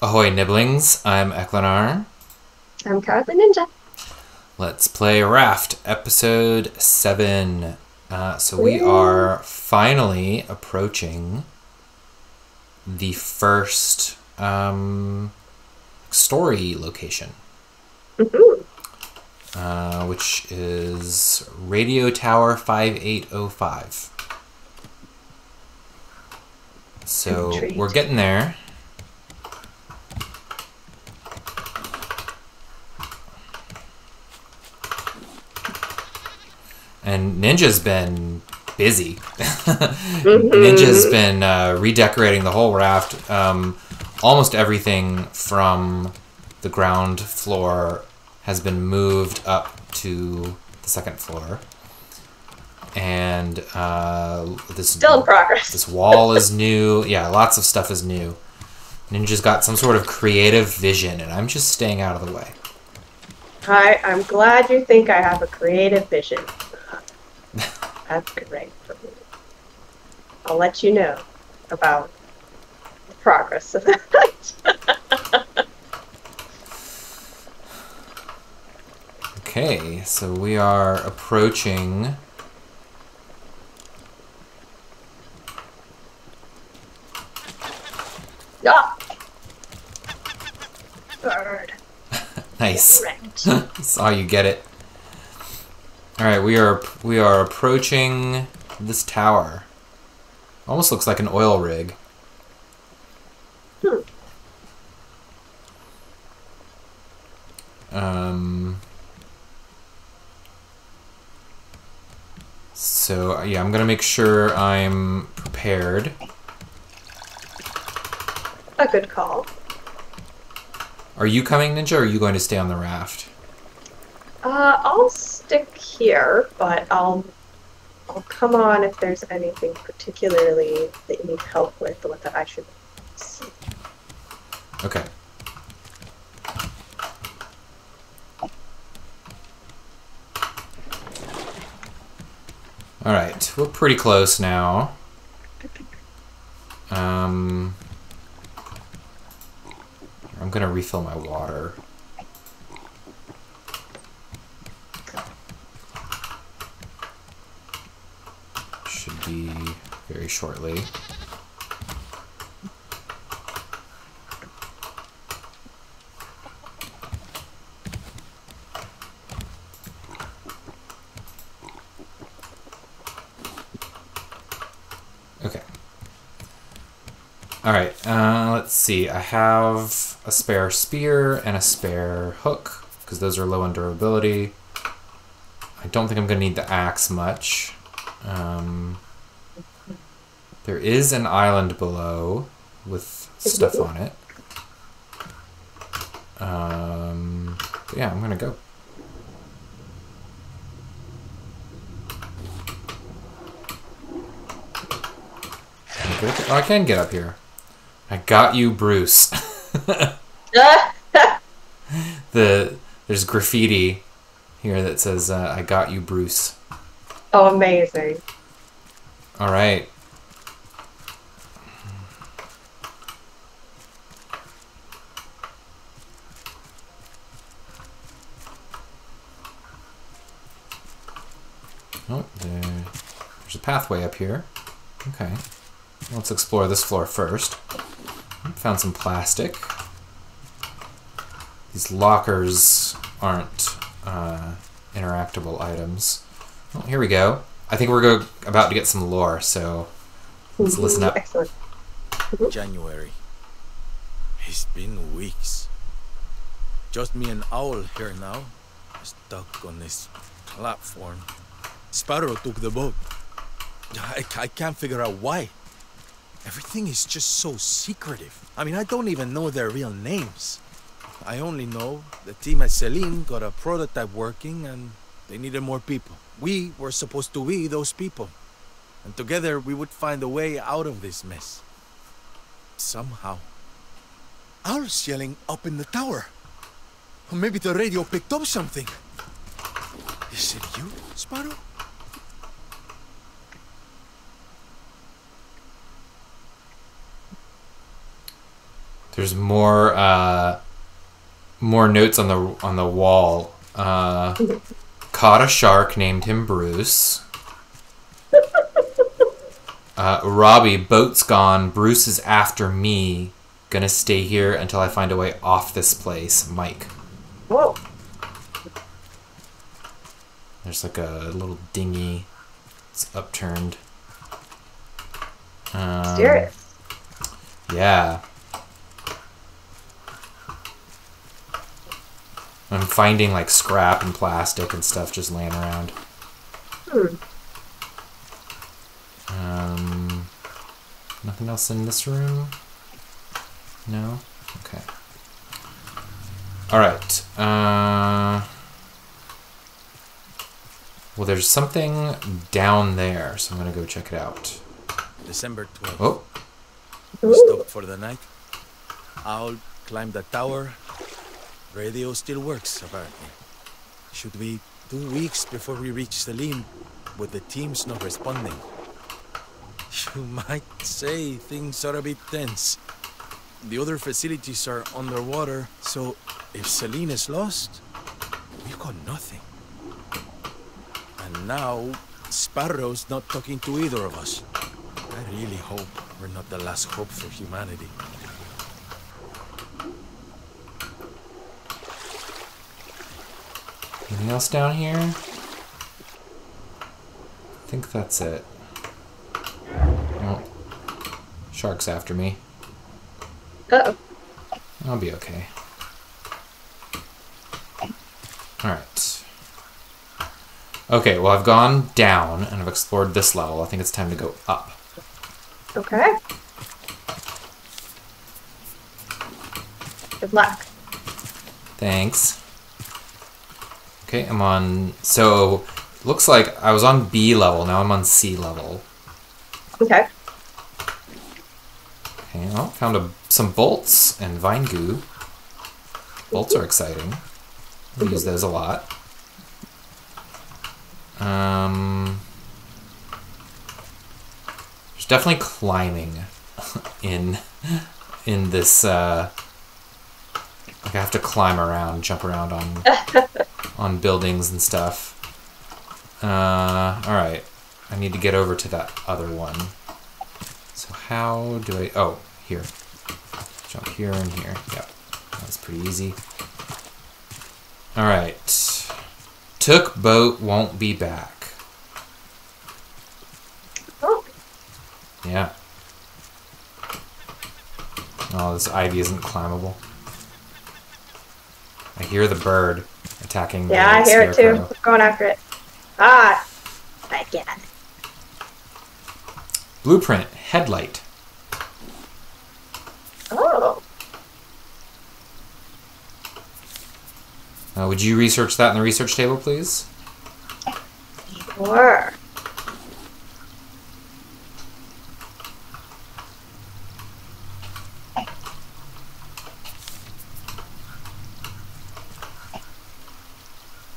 Ahoy, Nibblings. I'm Eklinaar. I'm Cowardlyninja. Let's play Raft, Episode 7. So we are finally approaching the first story location. Which is Radio Tower 5805. So we're getting there. And Ninja's been busy. Ninja's been redecorating the whole raft. Almost everything from the ground floor has been moved up to the second floor. And this still in progress. This wall is new. Yeah, lots of stuff is new. Ninja's got some sort of creative vision, and I'm just staying out of the way. I'm glad you think I have a creative vision. That's great for me. I'll let you know about the progress of that. Okay, so we are approaching bird. Nice. Saw you get it. All right, we are approaching this tower. Almost looks like an oil rig. So yeah, I'm gonna make sure I'm prepared. A good call. Are you coming, Ninja, or are you going to stay on the raft? I'll stick here, but I'll come on if there's anything particularly that you need help with or that I should see. Okay. All right, we're pretty close now. I'm gonna refill my water. Very shortly. Okay. All right. Let's see. I have a spare spear and a spare hook because those are low in durability. I don't think I'm going to need the axe much. There is an island below with stuff on it. But yeah, I'm gonna go. Oh, I can get up here. I got you, Bruce. There's graffiti here that says, I got you, Bruce. Oh, amazing. All right. Oh, there's a pathway up here. Okay. Let's explore this floor first. Found some plastic. These lockers aren't interactable items. Oh, here we go. I think we're about to get some lore, so let's listen up. Excellent. January. It's been weeks. Just me and Owl here now, stuck on this platform. Sparrow took the boat. I can't figure out why. Everything is just so secretive. I mean, I don't even know their real names. I only know the team at Celine got a prototype working and they needed more people. We were supposed to be those people. And together we would find a way out of this mess. Somehow. Owl's yelling up in the tower. Or maybe the radio picked up something. Is it you, Sparrow? There's more more notes on the wall. Caught a shark, named him Bruce. Robbie, boat's gone. Bruce is after me. Gonna stay here until I find a way off this place. Mike. Whoa. There's like a little dinghy. It's upturned. Serious. Yeah. I'm finding like scrap and plastic and stuff just laying around. Nothing else in this room? No? Okay. Alright. Well, there's something down there, so I'm gonna go check it out. December 12th. Oh. We stopped for the night. Owl climbed the tower. Radio still works, apparently. Should be 2 weeks before we reach Celine, with the teams not responding. You might say things are a bit tense. The other facilities are underwater, so if Celine is lost, we've got nothing. And now, Sparrow's not talking to either of us. I really hope we're not the last hope for humanity. Anything else down here? I think that's it. Oh. Shark's after me. Uh-oh. I'll be okay. Alright. Okay, well I've gone down and I've explored this level. I think it's time to go up. Okay. Good luck. Thanks. Okay, I'm on, so looks like I was on B level, now I'm on C level. Okay. Okay, well, found some bolts and vine goo. Bolts are exciting. I use those a lot. There's definitely climbing in this, like I have to climb around, jump around on... on buildings and stuff. Alright. I need to get over to that other one. So how do I... Oh, here. Jump here and here. Yep. That's pretty easy. Alright. Took boat, won't be back. Oh. Yeah. Oh, this ivy isn't climbable. I hear the bird. Attacking. Yeah, I hear it too. I'm going after it. Ah! I get it. Blueprint. Headlight. Oh. Would you research that in the research table, please? Sure.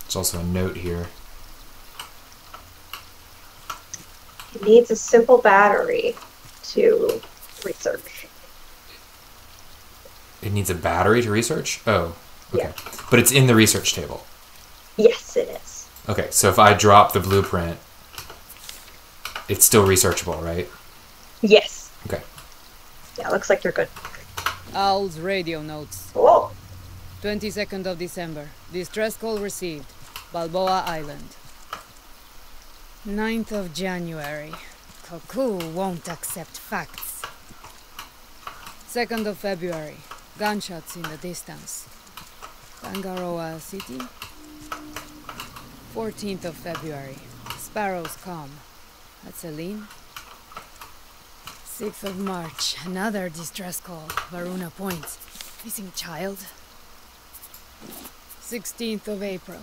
There's also a note here. It needs a simple battery to research. It needs a battery to research? Oh, okay. Yeah. But it's in the research table. Yes, it is. Okay, so if I drop the blueprint, it's still researchable, right? Yes. Okay. Yeah, looks like they're good. Owl's radio notes. Oh. 22nd of December. Distress call received. Balboa Island. 9th of January. Koku won't accept facts. 2nd of February. Gunshots in the distance. Kangaroa City. 14th of February. Sparrow's calm. At Celine. 6th of March. Another distress call. Varuna Point. Missing child. 16th of April.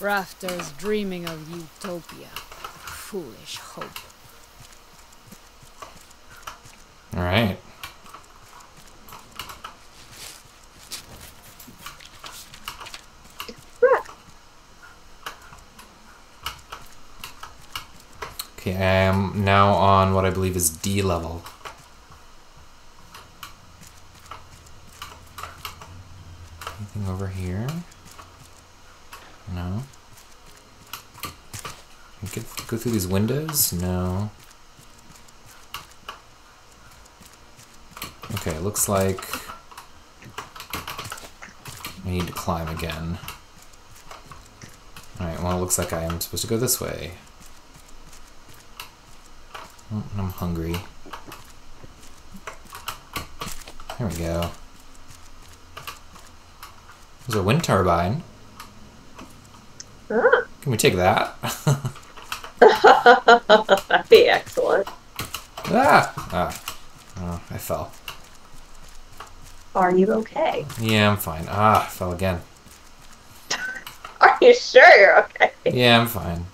Rafters dreaming of Utopia. Foolish hope. All right. Okay, I am now on what I believe is D level. Anything over here? No. Can I go through these windows? No. Okay, looks like I need to climb again. Alright, well, it looks like I am supposed to go this way. Oh, I'm hungry. There we go. There's a wind turbine. Can we take that? That'd be excellent. Oh, I fell. Are you okay? Yeah, I'm fine. I fell again. Are you sure you're okay? Yeah, I'm fine.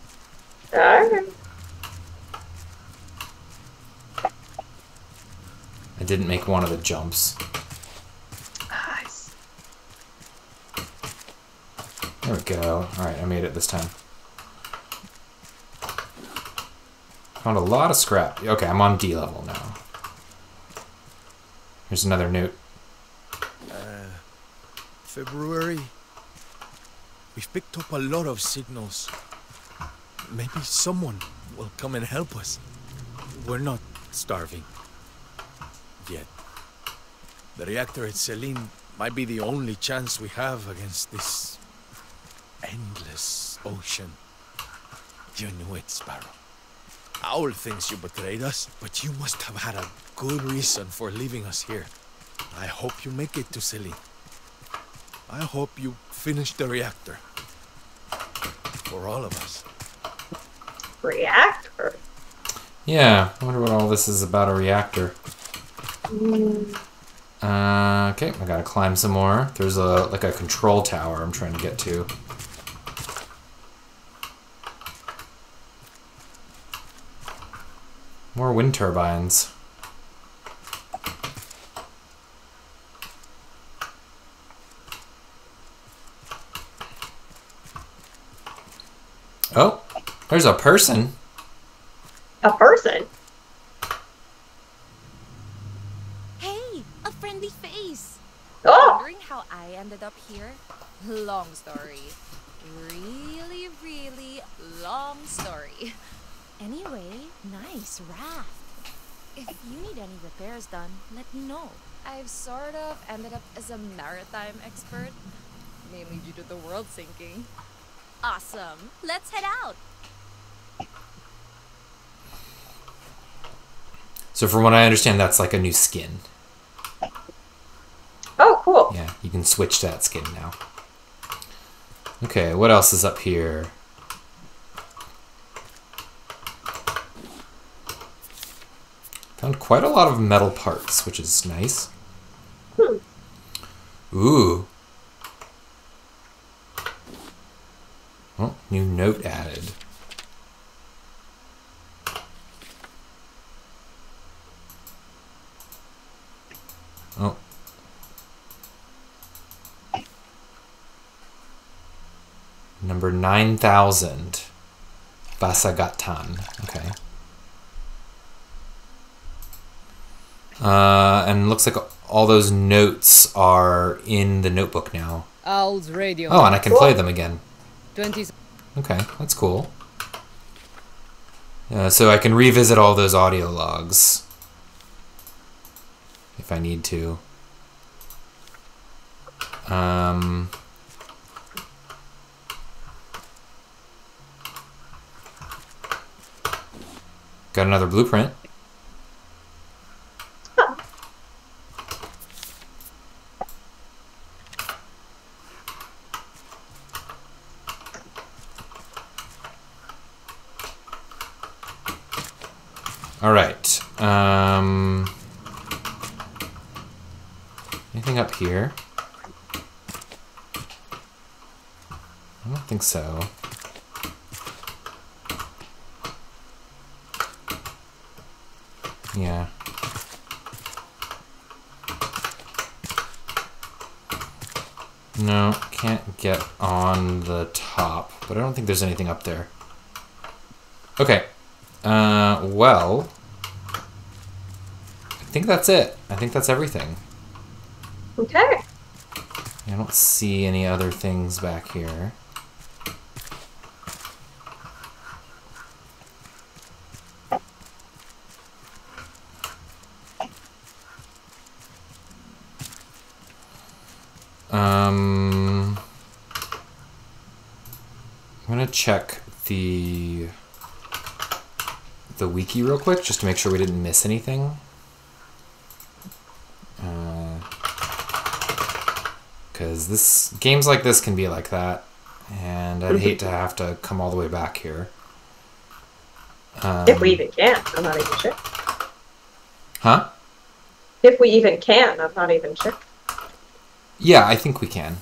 Alright. I didn't make one of the jumps. Nice. There we go. Alright, I made it this time. Found a lot of scrap. Okay, I'm on D level now. Here's another note. February. We've picked up a lot of signals. Maybe someone will come and help us. We're not starving. Yet. The reactor at Celine might be the only chance we have against this endless ocean. You knew it, Sparrow. Owl thinks you betrayed us, but you must have had a good reason for leaving us here. I hope you make it to Celine. I hope you finish the reactor. For all of us. Reactor? Yeah, I wonder what all this is about a reactor. Okay, I gotta climb some more. There's like a control tower I'm trying to get to. More wind turbines. Oh, there's a person. A person? Hey, a friendly face. Oh. Wondering how I ended up here? Long story. Really, really long story. Anyway, nice raft. If you need any repairs done, let me know. I've sort of ended up as a maritime expert, mainly due to the world sinking. Awesome. Let's head out. So from what I understand, that's like a new skin. Oh, cool. Yeah, you can switch that skin now. Okay, what else is up here? Found quite a lot of metal parts, which is nice. Ooh. Oh, new note added. Oh. Number 9000. Vasagatan. Okay. And looks like all those notes are in the notebook now. Owl's radio. Oh, and I can play them again. 20s. Okay, that's cool. So I can revisit all those audio logs if I need to. Got another blueprint. All right. Anything up here? I don't think so. Yeah. No, can't get on the top, but I don't think there's anything up there. Okay. Well, I think that's it. I think that's everything. Okay. I don't see any other things back here. I'm gonna check the wiki real quick just to make sure we didn't miss anything. Because this games like this can be like that, and I'd hate to have to come all the way back here. If we even can, I'm not even sure. Huh? If we even can, I'm not even sure. Yeah, I think we can.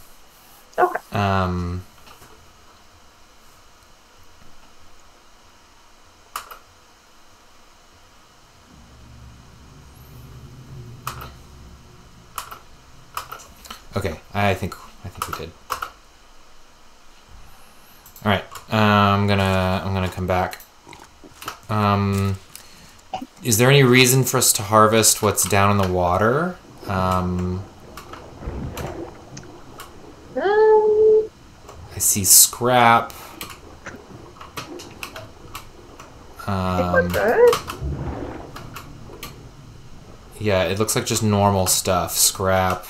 Okay. Okay, I think we did. All right, I'm gonna come back. Is there any reason for us to harvest what's down in the water? I see scrap. Yeah, it looks like just normal stuff. Scrap,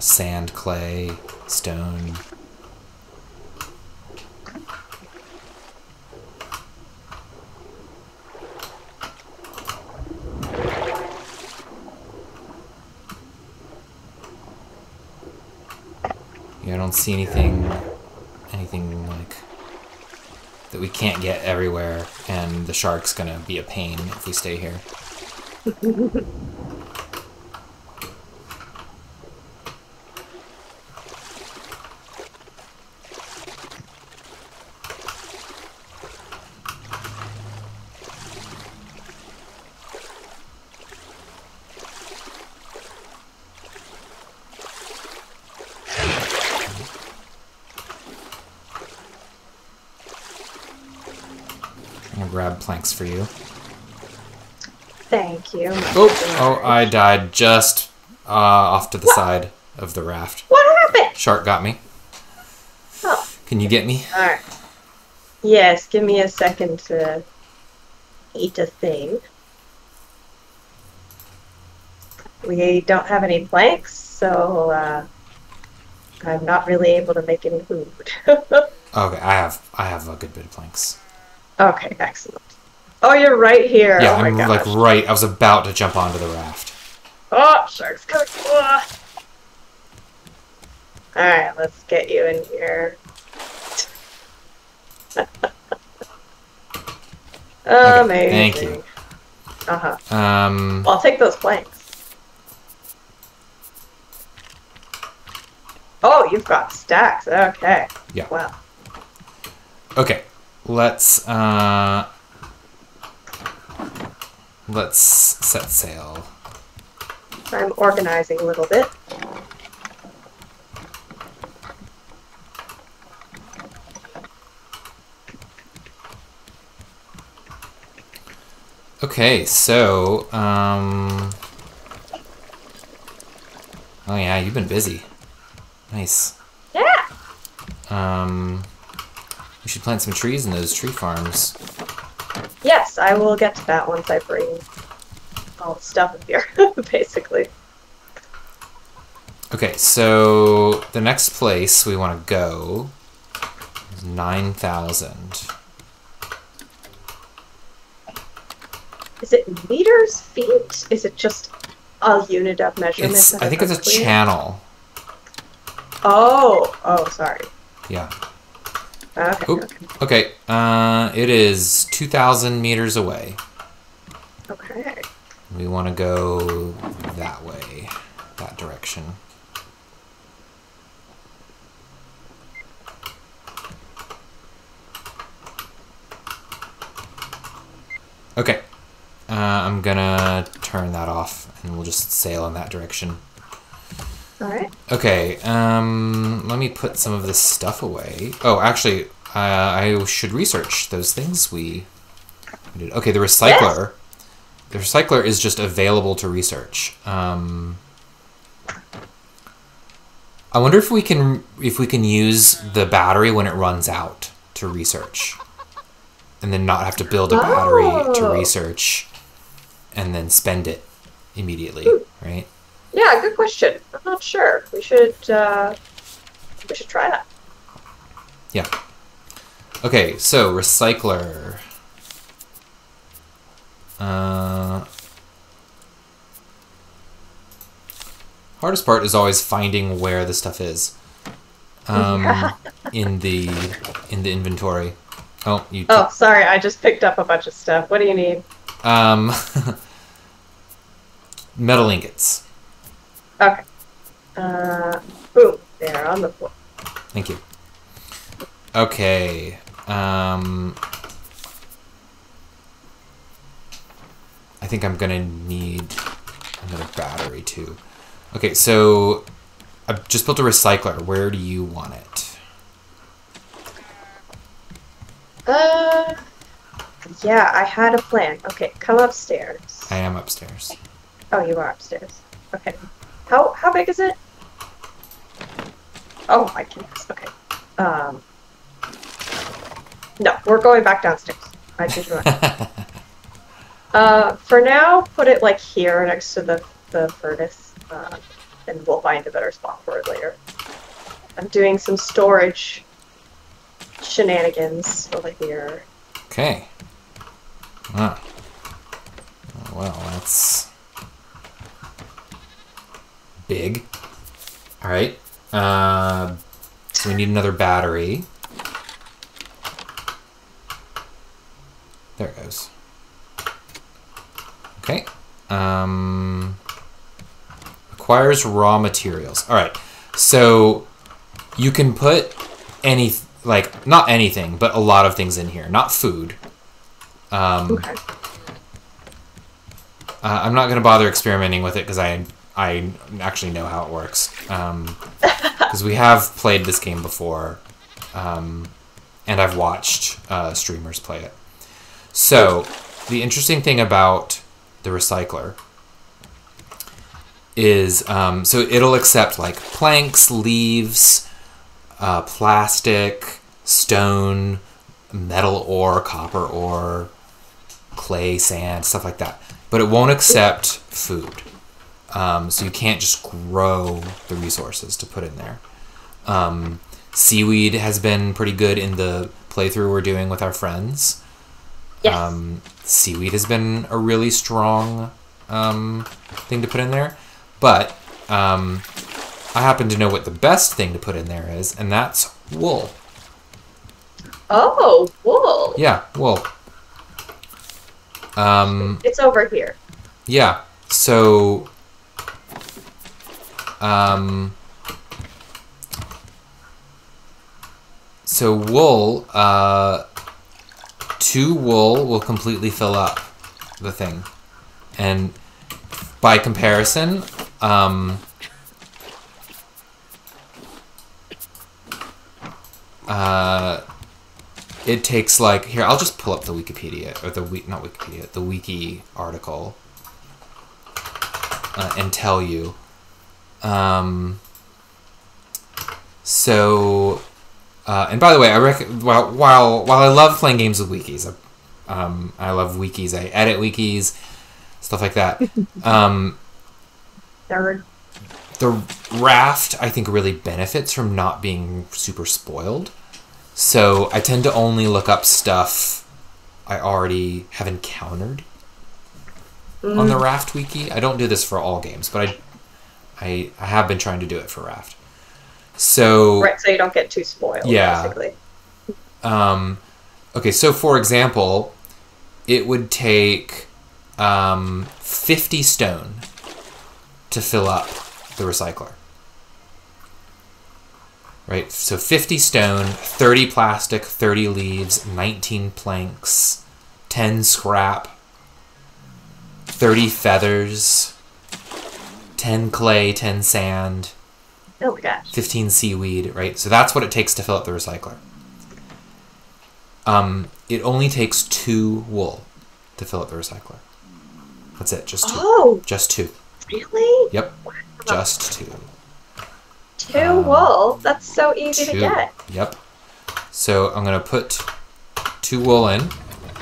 sand, clay, stone. I don't see anything like that we can't get everywhere, and the shark's gonna be a pain if we stay here. Planks for you. Thank you. Oh, I died just off to the side of the raft. What happened? Shark got me. Oh. Can you get me? All right. Yes, give me a second to eat a thing. We don't have any planks, so I'm not really able to make any food. Okay, I have a good bit of planks. Okay, excellent. Oh, you're right here. Yeah, oh I'm like right. I was about to jump onto the raft. Oh, shark's coming. Oh. All right, let's get you in here. Amazing. Thank you. Uh-huh. Well, I'll take those planks. Oh, you've got stacks. Okay. Yeah. Wow. Okay. Let's set sail. I'm organizing a little bit. Okay, so oh yeah, you've been busy. Nice. Yeah. We should plant some trees in those tree farms. Yes, I will get to that once I bring all the stuff in here, basically. Okay, so the next place we want to go is 9,000. Is it meters, feet? Is it just a unit of measurement? I think it's a channel. Oh, sorry. Yeah. Okay, okay. It is 2,000 meters away. Okay. We want to go that way, that direction. Okay. I'm gonna turn that off, and we'll just sail in that direction. All right. Okay, let me put some of this stuff away. Oh, actually, I should research those things we did. Okay, the recycler. Yes. The recycler is just available to research. I wonder if we can use the battery when it runs out to research, and then not have to build a battery to research, and then spend it immediately, right? Yeah, good question. I'm not sure. We should try that. Yeah. Okay, so recycler. Hardest part is always finding where the stuff is in the inventory. Oh, you. Oh, sorry. I just picked up a bunch of stuff. What do you need? Metal ingots. Okay. Boom. They're on the floor. Thank you. Okay. I think I'm gonna need another battery too. Okay, so I've just built a recycler. Where do you want it? Yeah, I had a plan. Okay, come upstairs. I am upstairs. Oh, you are upstairs. Okay. How big is it? Oh my goodness. Okay. No, we're going back downstairs. I did not. For now, put it like here next to the furnace. And we'll find a better spot for it later. I'm doing some storage shenanigans over here. Okay. Ah. Well, that's big. All right. So we need another battery. There it goes. Okay. Requires raw materials. All right, so you can put any, like, not anything, but a lot of things in here. Not food. Okay. I'm not gonna bother experimenting with it because I actually know how it works. Because we have played this game before, and I've watched streamers play it. So the interesting thing about the recycler is so it'll accept like planks, leaves, plastic, stone, metal ore, copper ore, clay, sand, stuff like that. But it won't accept food. So you can't just grow the resources to put in there. Seaweed has been pretty good in the playthrough we're doing with our friends. Yes. Seaweed has been a really strong thing to put in there. But I happen to know what the best thing to put in there is, and that's wool. Oh, wool. Yeah, wool. It's over here. Yeah, so so wool, 2 wool will completely fill up the thing. And by comparison, it takes like, here, I'll just pull up the Wikipedia, or the, not Wikipedia, the wiki article, and tell you. And by the way, I while I love playing games with wikis, I love wikis, I edit wikis, stuff like that. The Raft, I think, really benefits from not being super spoiled. So I tend to only look up stuff I already have encountered on the Raft wiki. I don't do this for all games, but I have been trying to do it for Raft. So right, so you don't get too spoiled. Yeah. Basically. Okay, so for example, it would take 50 stone to fill up the recycler. Right, so 50 stone, 30 plastic, 30 leaves, 19 planks, 10 scrap, 30 feathers, 10 clay, 10 sand. Oh my gosh. 15 seaweed, right? So that's what it takes to fill up the recycler. It only takes 2 wool to fill up the recycler. That's it, just 2. Oh, just 2. Really? Yep. just two. Two wool? That's so easy to get. Yep. So I'm going to put two wool in,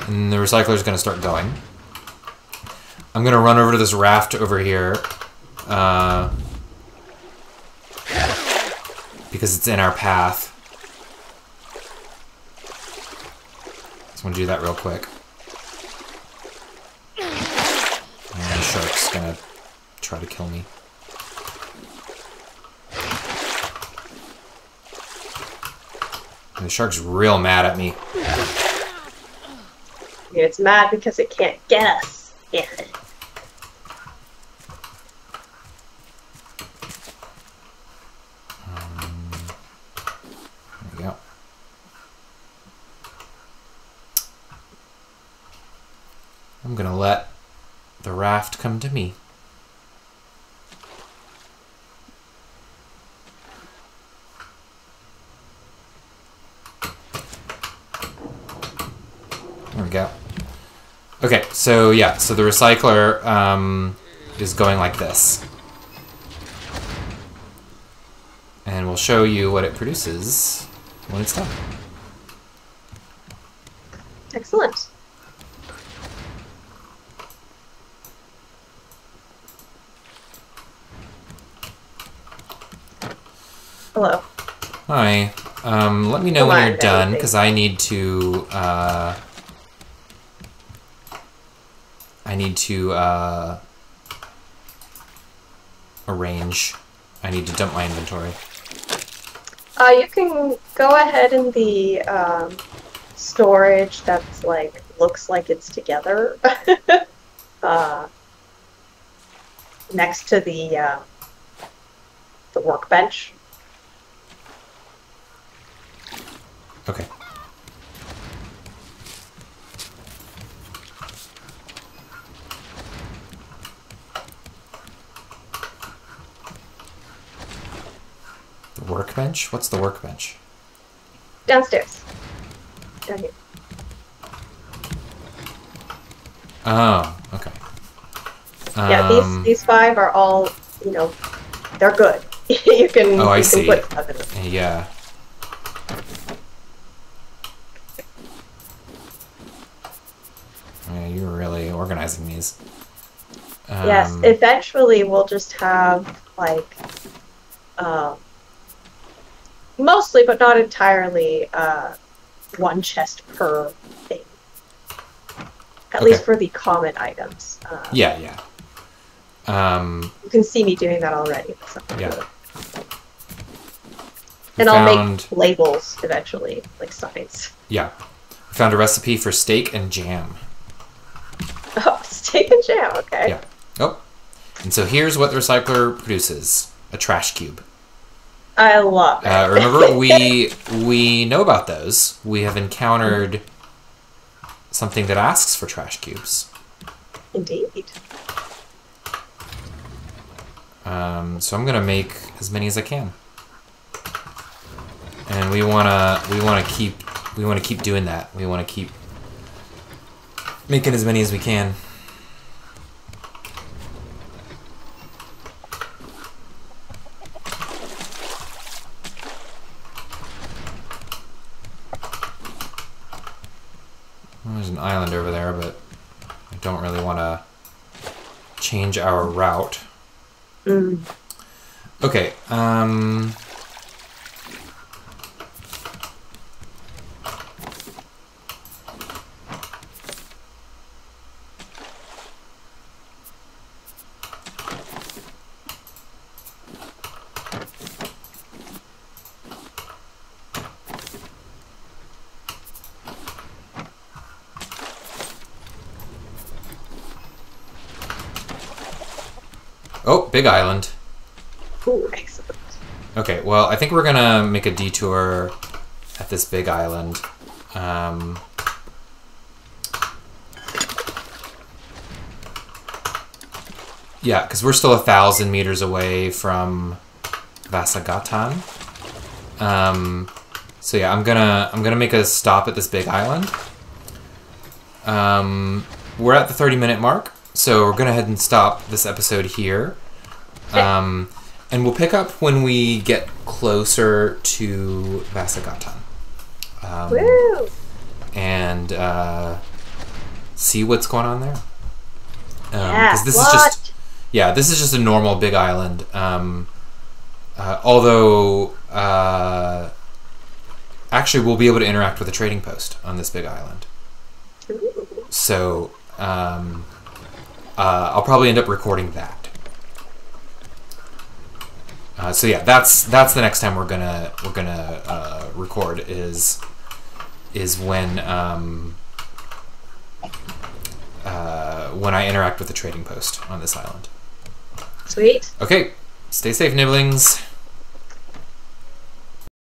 and the recycler is going to start going. I'm going to run over to this raft over here, because it's in our path. So I'm going to do that real quick. And the shark's going to try to kill me. And the shark's real mad at me. It's mad because it can't get us. Yeah. There we go. I'm going to let the raft come to me. Okay, so yeah, so the recycler is going like this. And we'll show you what it produces when it's done. Excellent. Hello. Hi. Let me know when you're done, because I need to... arrange. I need to dump my inventory. You can go ahead in the storage that's like looks like it's together next to the workbench. Okay. Workbench? What's the workbench? Downstairs. Down here. Oh, okay. Yeah, these five are all, you know, they're good. You can, oh, I see. Put stuff in them. Yeah. Yeah, you're really organizing these. Yes, eventually we'll just have, like, mostly, but not entirely, one chest per thing. At least for the common items. Yeah, yeah. You can see me doing that already. Yeah. And I'll make labels eventually, like signs. Yeah. We found a recipe for steak and jam. Oh, steak and jam, okay. Yeah. Oh. And so here's what the recycler produces. A trash cube. I love it. Remember, we know about those. We have encountered something that asks for trash cubes. Indeed. So I'm gonna make as many as I can, and we wanna keep doing that. We wanna keep making as many as we can. There's an island over there, but I don't really want to change our route. Mm. Okay, big island. Ooh, excellent. Okay, well, I think we're gonna make a detour at this big island. Yeah, because we're still 1,000 meters away from Vasagatan. So yeah, I'm gonna make a stop at this big island. We're at the 30-minute mark, so we're gonna head and stop this episode here. And we'll pick up when we get closer to Vasagatan. Woo! And see what's going on there. Yeah, this is just a normal big island. Although, actually, we'll be able to interact with a trading post on this big island. Ooh. So, I'll probably end up recording that. So yeah, that's the next time we're gonna record is when I interact with the trading post on this island. Sweet. Okay, stay safe, nibblings.